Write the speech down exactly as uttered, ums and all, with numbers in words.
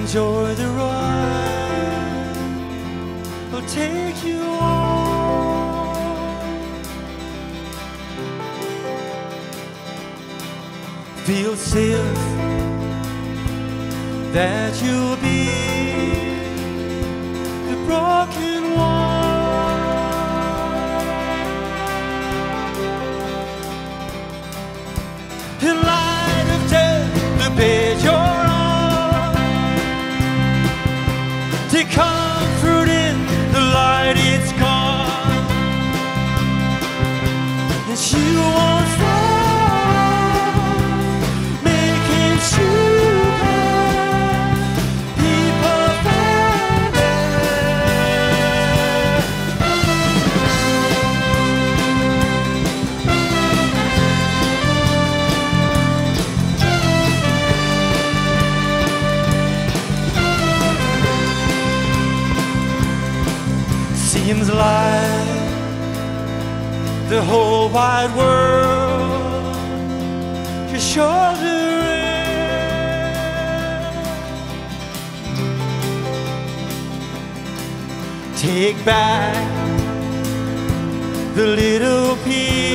Enjoy the ride, I'll take you on. Feel safe that you'll be the broken one. In light of death, the page you're on. Take comfort in the light, it's gone. And she won't stop making sure life, the whole wide world, your shoulder in. Take back the little piece